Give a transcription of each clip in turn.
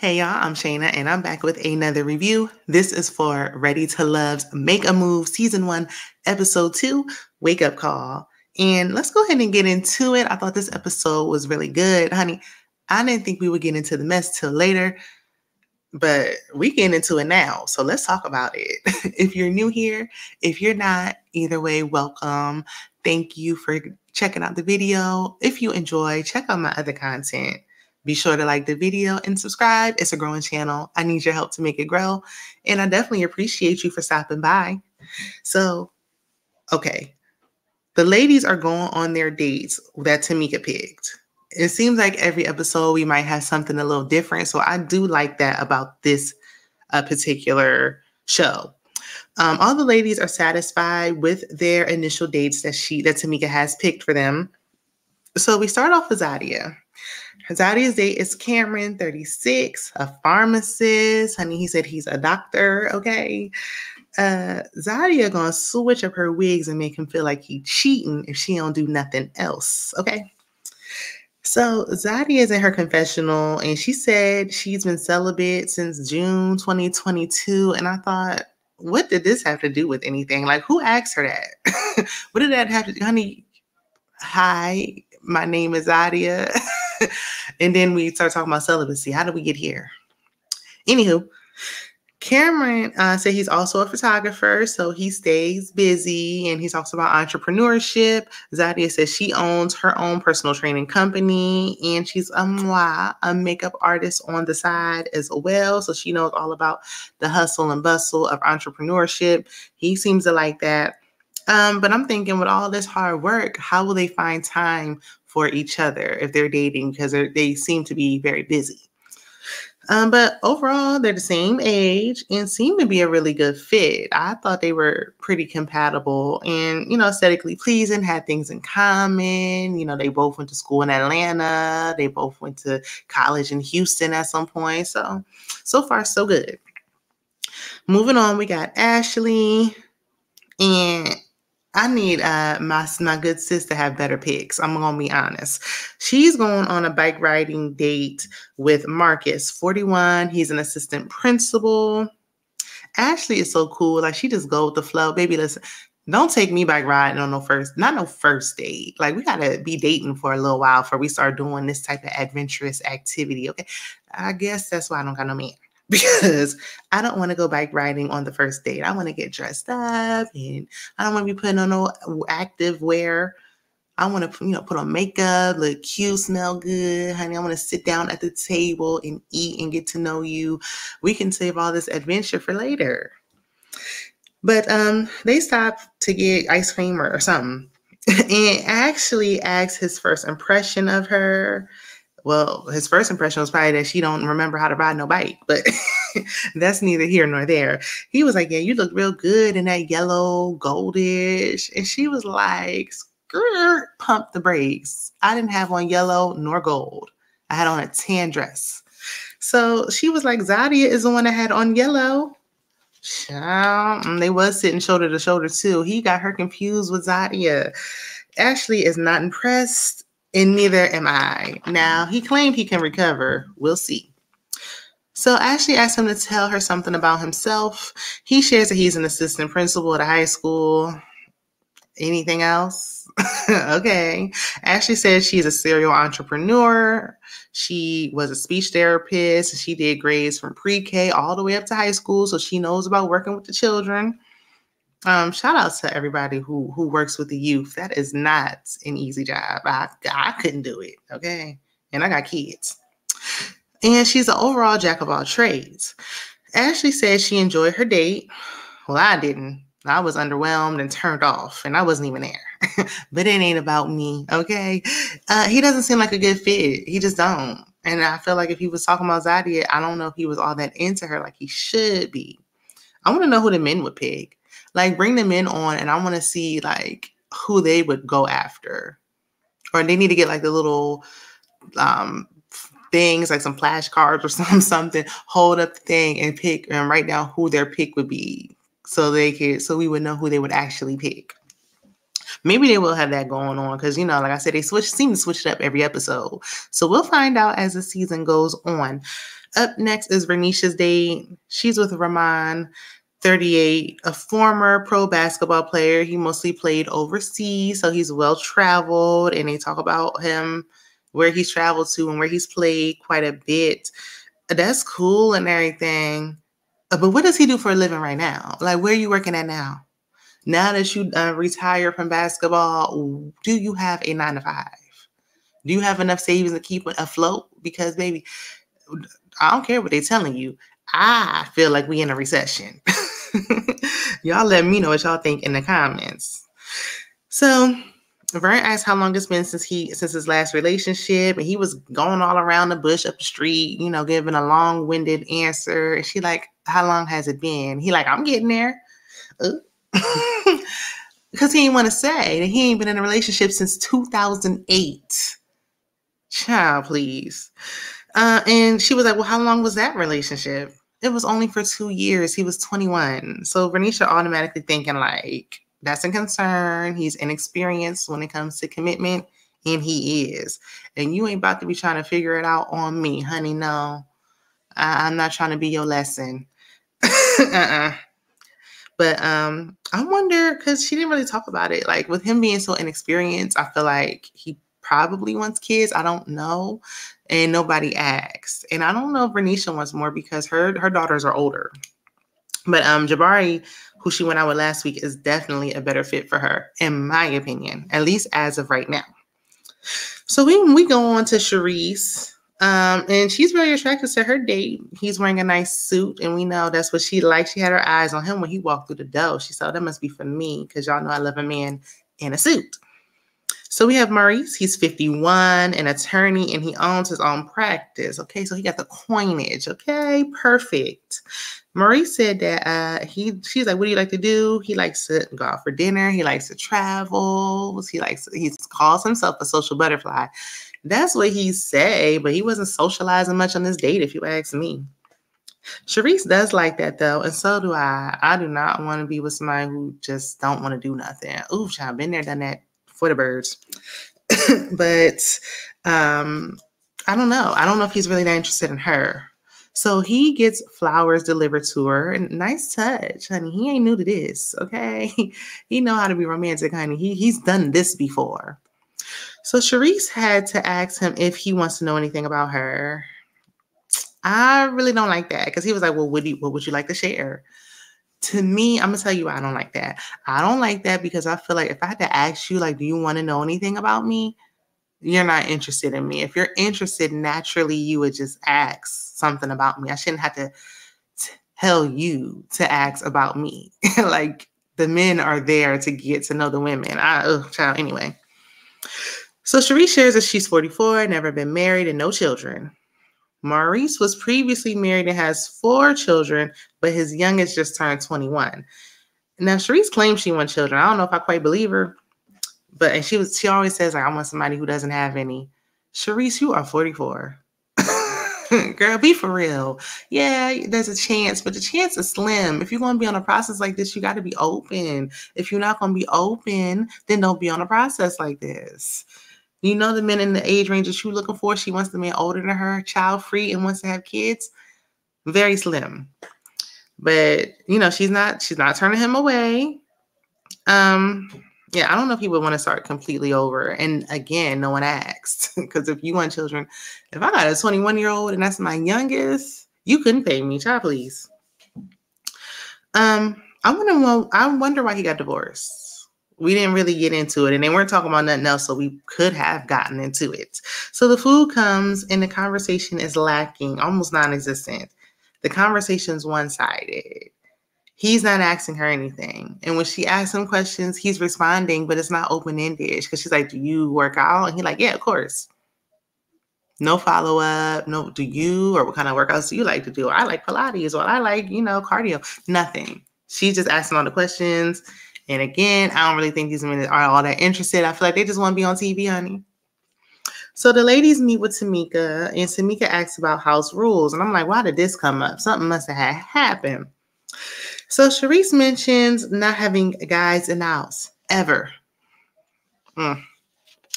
Hey y'all, I'm Shayna and I'm back with another review. This is for Ready to Love's Make a Move Season 1, Episode 2, Wake Up Call. And let's go ahead and get into it. I thought this episode was really good. Honey, I didn't think we would get into the mess till later, but we get into it now. So let's talk about it. If you're new here, if you're not, either way, welcome. Thank you for checking out the video. If you enjoy, check out my other content. Be sure to like the video and subscribe. It's a growing channel. I need your help to make it grow. And I definitely appreciate you for stopping by. So, okay. The ladies are going on their dates that Tamika picked. It seems like every episode we might have something a little different. So I do like that about this particular show. All the ladies are satisfied with their initial dates that Tamika has picked for them. So we start off with Zadia. Zadia's date is Cameron, 36, a pharmacist. Honey, he said he's a doctor, okay? Zadia gonna switch up her wigs and make him feel like he cheating if she don't do nothing else, okay? So Zadia is in her confessional, and she said she's been celibate since June 2022, and I thought, what did this have to do with anything? Like, who asked her that? What did that have to do? Honey, hi, my name is Zadia. And then we start talking about celibacy. How did we get here? Anywho, Cameron said he's also a photographer, so he stays busy, and he talks about entrepreneurship. Zadia says she owns her own personal training company, and she's a makeup artist on the side as well, so she knows all about the hustle and bustle of entrepreneurship. He seems to like that. But I'm thinking with all this hard work, how will they find time for each other if they're dating, because they seem to be very busy. But overall, they're the same age and seem to be a really good fit. I thought they were pretty compatible and, you know, aesthetically pleasing, had things in common. You know, they both went to school in Atlanta. They both went to college in Houston at some point. So far, so good. Moving on, we got Ashley, and I need my good sis to have better pics. I'm going to be honest. She's going on a bike riding date with Marcus, 41. He's an assistant principal. Ashley is so cool. Like, she just go with the flow. Baby, listen, don't take me bike riding on no first date. Like, we got to be dating for a little while before we start doing this type of adventurous activity, okay? I guess that's why I don't got no man. Because I don't want to go bike riding on the first date. I want to get dressed up, and I don't want to be putting on no active wear. I want to, put on makeup, look cute, smell good, honey. I want to sit down at the table and eat and get to know you. We can save all this adventure for later. But they stopped to get ice cream or something, and actually asked his first impression of her. Well, his first impression was probably that she don't remember how to ride no bike, but that's neither here nor there. He was like, yeah, you look real good in that yellow goldish. And she was like, "Skirt, pump the brakes. I didn't have on yellow nor gold. I had on a tan dress." So she was like, Zadia is the one that had on yellow. They was sitting shoulder to shoulder too. He got her confused with Zadia. Ashley is not impressed. And neither am I. Now, he claimed he can recover. We'll see. So Ashley asked him to tell her something about himself. He shares that he's an assistant principal at a high school. Anything else? Okay. Ashley says she's a serial entrepreneur. She was a speech therapist. She did grades from pre-K all the way up to high school, so she knows about working with the children. Shout out to everybody who works with the youth. That is not an easy job. I couldn't do it, okay? And I got kids. And she's an overall jack of all trades. Ashley said she enjoyed her date. Well, I didn't. I was underwhelmed and turned off, and I wasn't even there. But it ain't about me, okay? He doesn't seem like a good fit. He just don't. And I feel like if he was talking about Zadia, I don't know if he was all that into her like he should be. I want to know who the men would pick. Like, bring the men on, and I want to see, like, who they would go after. Or they need to get, like, the little things, like some flashcards or something, hold up the thing and pick and write down who their pick would be so we would know who they would actually pick. Maybe they will have that going on because, like I said, they seem to switch it up every episode. So we'll find out as the season goes on. Up next is Renisha's date. She's with Ramon, 38, a former pro basketball player. He mostly played overseas, so he's well-traveled, and they talk about him, where he's traveled to and where he's played quite a bit. That's cool and everything, but what does he do for a living right now? Like, where are you working at now? Now that you retire from basketball, do you have a 9-to-5? Do you have enough savings to keep afloat? Because, baby, I don't care what they're telling you. I feel like we in a recession. Y'all let me know what y'all think in the comments. So Vern asked how long it's been since his last relationship, and he was going all around the bush, up the street, you know, giving a long-winded answer. And she like, how long has it been? He like, I'm getting there. Because he didn't want to say that he ain't been in a relationship since 2008. Child, please. And she was like, well, how long was that relationship? It was only for 2 years. He was 21. So Vernisha automatically thinking like, that's a concern. He's inexperienced when it comes to commitment, and he is. And you ain't about to be trying to figure it out on me, honey. No, I'm not trying to be your lesson. But I wonder, because she didn't really talk about it. Like, with him being so inexperienced, I feel like he probably wants kids. I don't know. And nobody asked. And I don't know if Vernisha wants more because her daughters are older. But Jabari, who she went out with last week, is definitely a better fit for her, in my opinion, at least as of right now. So we go on to Charisse, and she's really attracted to her date. He's wearing a nice suit, and we know that's what she likes. She had her eyes on him when he walked through the door. She said, that must be for me, because y'all know I love a man in a suit. So we have Maurice. He's 51, an attorney, and he owns his own practice. Okay, so he got the coinage. Okay, perfect. Maurice said that she's like, what do you like to do? He likes to go out for dinner. He likes to travel. He calls himself a social butterfly. That's what he say, but he wasn't socializing much on this date, if you ask me. Charisse does like that, though, and so do I. I do not want to be with somebody who just don't want to do nothing. Ooh, child, been there, done that. For the birds. But I don't know. I don't know if he's really that interested in her. So he gets flowers delivered to her. And nice touch, honey. He ain't new to this, okay? He know how to be romantic, honey. He's done this before. So Charisse had to ask him if he wants to know anything about her. I really don't like that, because he was like, well, what would you like to share? To me, I'm going to tell you why I don't like that. I don't like that because I feel like if I had to ask you, like, do you want to know anything about me? You're not interested in me. If you're interested, naturally, you would just ask something about me. I shouldn't have to tell you to ask about me. Like, the men are there to get to know the women. Child, anyway. So Charisse shares that she's 44, never been married, and no children. Maurice was previously married and has 4 children, but his youngest just turned 21. Now, Charisse claims she wants children. I don't know if I quite believe her, but she always says, like, I want somebody who doesn't have any. Charisse, you are 44. Girl, be for real. Yeah, there's a chance, but the chance is slim. If you're going to be on a process like this, you got to be open. If you're not going to be open, then don't be on a process like this. You know the men in the age range that you're looking for. She wants the man older than her, child-free, and wants to have kids. Very slim. But, you know, she's not turning him away. Yeah, I don't know if he would want to start completely over. And, again, no one asked. Because if you want children, if I got a 21-year-old and that's my youngest, you couldn't pay me. Child, please. I wonder why he got divorced. We didn't really get into it, and they weren't talking about nothing else, so we could have gotten into it. So the food comes, and the conversation is lacking, almost non-existent. The conversation's one-sided. He's not asking her anything. And when she asks him questions, he's responding, but it's not open-ended, because she's like, do you work out? And he's like, yeah, of course. No follow-up, no, do you, or what kind of workouts do you like to do? I like Pilates, or I like, you know, cardio. Nothing. She's just asking all the questions. And again, I don't really think these men are all that interested. I feel like they just want to be on TV, honey. So the ladies meet with Tamika, and Tamika asks about house rules. And I'm like, why did this come up? Something must have happened. So Charisse mentions not having guys in the house, ever. I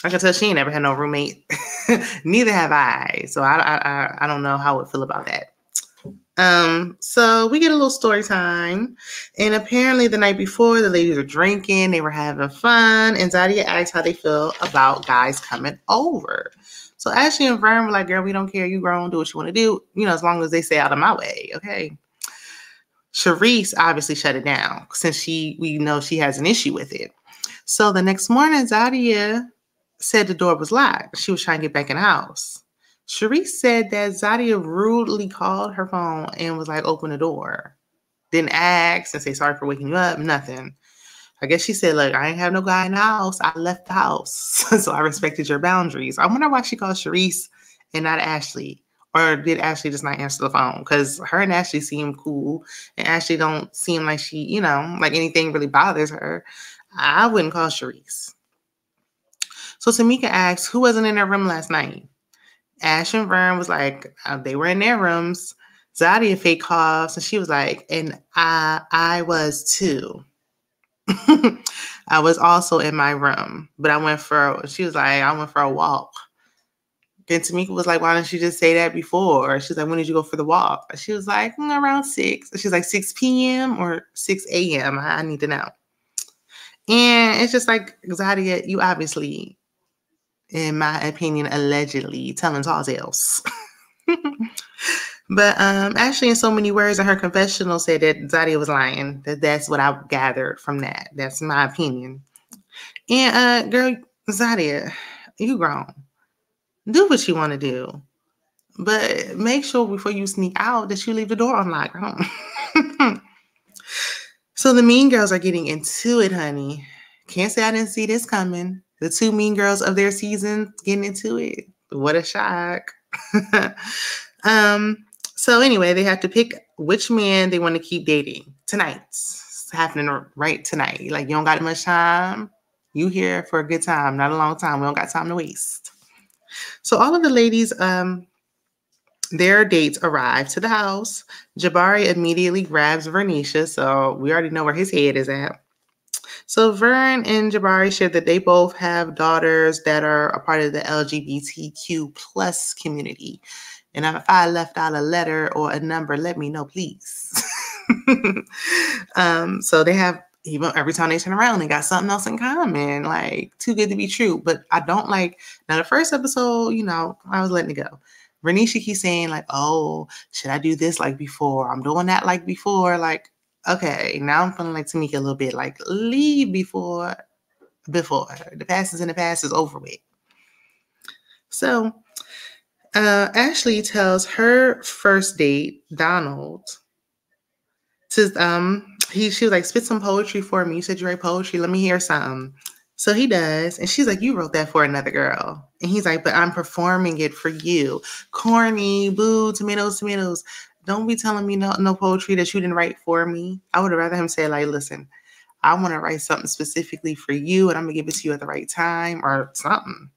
can tell she ain't ever had no roommate. Neither have I. So I don't know how I would feel about that. So we get a little story time, and apparently the night before, the ladies were drinking, they were having fun, and Zadia asked how they feel about guys coming over. So Ashley and Vern were like, girl, we don't care, you grown, do what you want to do, you know, as long as they stay out of my way, okay? Charisse obviously shut it down, since we know she has an issue with it. So the next morning, Zadia said the door was locked. She was trying to get back in the house. Charisse said that Zadia rudely called her phone and was like, open the door. Didn't ask and say, sorry for waking you up, nothing. I guess she said, look, I ain't have no guy in the house. I left the house, so I respected your boundaries. I wonder why she called Charisse and not Ashley. Or did Ashley just not answer the phone? Because her and Ashley seem cool, and Ashley don't seem like she, you know, like anything really bothers her. I wouldn't call Charisse. So Tamika asks, who wasn't in their room last night? Ash and Vern was like, they were in their rooms. Zadia fake coughs, and she was like, and I was too. I was also in my room, but she was like, I went for a walk. Then Tamika was like, why didn't you just say that before? She's like, when did you go for the walk? She was like, around 6. She's like, 6 p.m. or 6 a.m.? I need to know. And it's just like, Zadia, you obviously, in my opinion, allegedly telling tall tales. But Ashley, in so many words, in her confessional, said that Zadia was lying. That's what I gathered from that. That's my opinion. And girl, Zadia, you grown. Do what you want to do, but make sure before you sneak out that you leave the door unlocked. So the mean girls are getting into it, honey. Can't say I didn't see this coming. The two mean girls of their season getting into it. What a shock. So anyway, they have to pick which man they want to keep dating. Tonight. It's happening right tonight. Like, you don't got much time. You here for a good time, not a long time. We don't got time to waste. So all of the ladies, their dates arrive to the house. Jabari immediately grabs Vernisha, so we already know where his head is at. So Vern and Jabari shared that they both have daughters that are a part of the LGBTQ+ community. And if I left out a letter or a number, let me know, please. So they have, even every time they turn around, they got something else in common, like too good to be true. But I don't like, now the first episode, you know, I was letting it go. Renisha keeps saying like, oh, should I do this like before? I'm doing that like before. Like, okay, now I'm feeling like Tamika a little bit, like leave before. The past is in the past, is over with. So Ashley tells her first date, Donald, she was like, spit some poetry for me. You said you write poetry. Let me hear something. So he does. And she's like, you wrote that for another girl. And he's like, but I'm performing it for you. Corny, boo, tomatoes, tomatoes. Don't be telling me no poetry that you didn't write for me. I would have rather him say like, listen, I want to write something specifically for you, and I'm going to give it to you at the right time or something.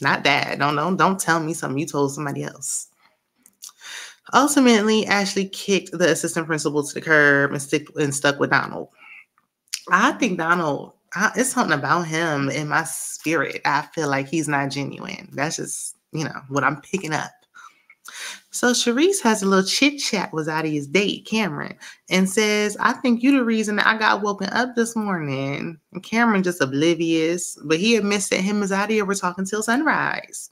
Not that. Don't tell me something you told somebody else. Ultimately, Ashley kicked the assistant principal to the curb and stuck with Donald. I think Donald, it's something about him in my spirit. I feel like he's not genuine. That's just, you know, what I'm picking up. So Charisse has a little chit-chat with Zadia's date, Cameron, and says, I think you the reason that I got woken up this morning. And Cameron just oblivious, but he admits that him and Zadia were talking till sunrise.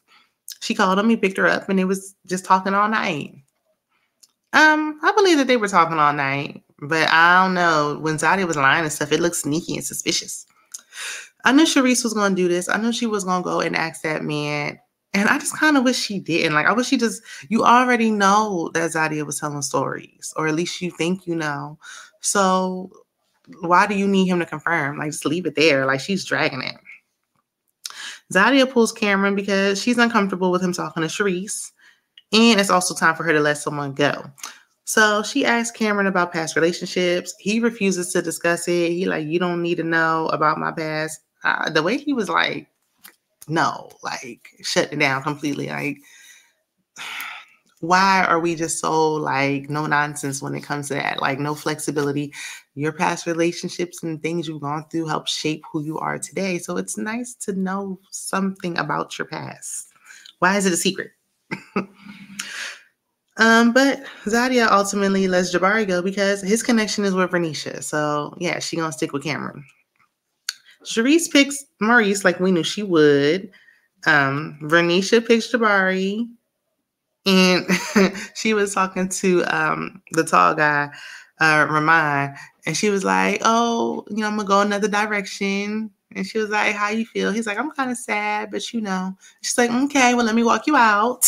She called him, he picked her up, and they was just talking all night. I believe that they were talking all night, but I don't know. When Zadia was lying and stuff, it looked sneaky and suspicious. I knew Charisse was going to do this. I knew she was going to go and ask that man. And I just kind of wish she didn't. Like, I wish she just, you already know that Zadia was telling stories, or at least you think you know. So why do you need him to confirm? Like, just leave it there. Like, she's dragging it. Zadia pulls Cameron because she's uncomfortable with him talking to Charisse. And it's also time for her to let someone go. So she asks Cameron about past relationships. He refuses to discuss it. He like, you don't need to know about my past. The way he was like, no, like shutting down completely. Like, why are we just so like no nonsense when it comes to that? Like, no flexibility. Your past relationships and things you've gone through help shape who you are today. So it's nice to know something about your past. Why is it a secret? But Zadia ultimately lets Jabari go because his connection is with Renisha. So yeah, she gonna stick with Cameron. Charisse picks Maurice like we knew she would. Vernisha picks Jabari. And she was talking to the tall guy, Ramon, and she was like, oh, you know, I'm going to go another direction. And she was like, how you feel? He's like, I'm kind of sad, but you know. She's like, okay, well, let me walk you out.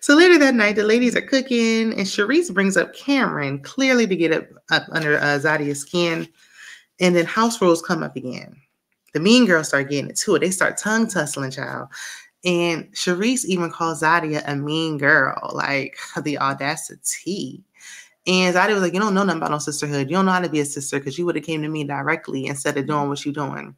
So later that night, the ladies are cooking, and Charisse brings up Cameron, clearly to get up under Zadia's skin. And then house rules come up again. The mean girls start getting it too. They start tongue tussling, child. And Charisse even calls Zadia a mean girl, like the audacity. And Zadia was like, you don't know nothing about no sisterhood. You don't know how to be a sister because you would have came to me directly instead of doing what you're doing.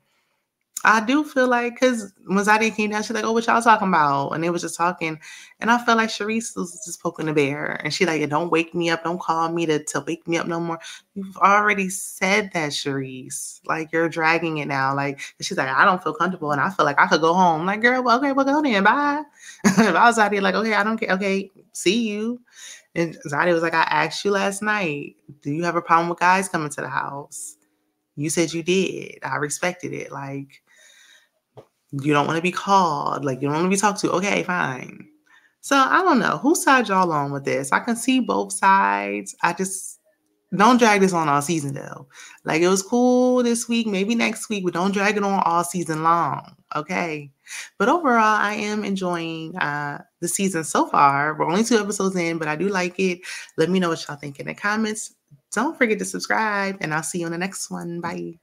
I do feel like, because when Zadia came down, she's like, oh, what y'all talking about? And they was just talking. And I felt like Charisse was just poking the bear. And she like, don't wake me up. Don't call me to wake me up no more. You've already said that, Charisse. Like, you're dragging it now. Like, and she's like, I don't feel comfortable. And I feel like I could go home. I'm like, girl, well, okay, well, go then. Bye. If I was Zadia, like, okay, I don't care. Okay, see you. And Zadia was like, I asked you last night, do you have a problem with guys coming to the house? You said you did. I respected it. Like, you don't want to be called. Like, you don't want to be talked to. Okay, fine. So, I don't know. Whose side y'all on with this? I can see both sides. I just don't drag this on all season, though. Like, it was cool this week, maybe next week, but don't drag it on all season long. Okay. But overall, I am enjoying the season so far. We're only 2 episodes in, but I do like it. Let me know what y'all think in the comments. Don't forget to subscribe, and I'll see you on the next one. Bye.